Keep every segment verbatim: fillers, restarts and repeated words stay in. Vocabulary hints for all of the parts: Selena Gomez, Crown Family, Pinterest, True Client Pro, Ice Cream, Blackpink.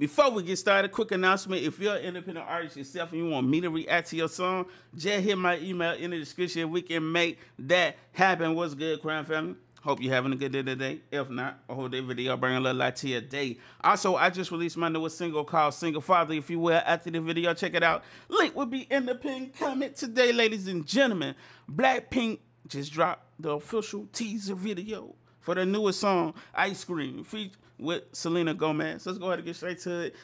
Before we get started, quick announcement. If you're an independent artist yourself and you want me to react to your song, just hit my email in the description. We can make that happen. What's good, Crown Family? Hope you're having a good day today. If not, a whole day video bring a little light to your day. Also, I just released my newest single called Single Father. If you will, after the video, check it out. Link will be in the pinned comment today, ladies and gentlemen. Blackpink just dropped the official teaser video for the newest song, Ice Cream, featured with Selena Gomez. Let's go ahead and get straight to it.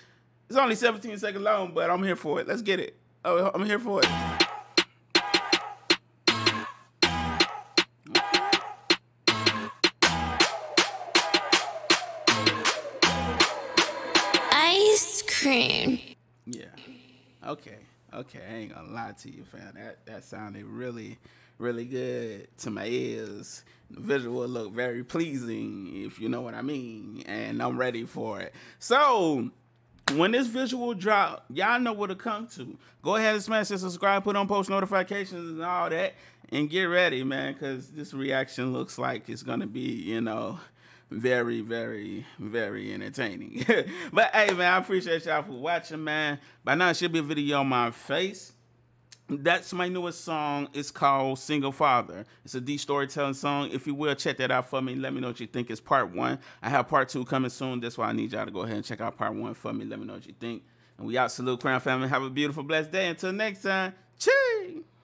It's only seventeen seconds long, but I'm here for it. Let's get it. Oh, I'm here for it. Ice cream. Yeah. Okay. Okay. I ain't gonna lie to you, fam. That that sounded really, really good to my ears. The visual looked very pleasing, if you know what I mean, and I'm ready for it. So when this visual drop, y'all know what to come to. Go ahead and smash the subscribe, put on post notifications and all that, and get ready, man, because this reaction looks like it's gonna be, you know, very, very, very entertaining. But hey, man, I appreciate y'all for watching, man. By now, it should be a video on my face. That's my newest song. It's called Single Father. It's a deep storytelling song. If you will, check that out for me. Let me know what you think. It's part one. I have part two coming soon. That's why I need y'all to go ahead and check out part one for me. Let me know what you think. And we out. Salute, Crown Family. Have a beautiful, blessed day. Until next time.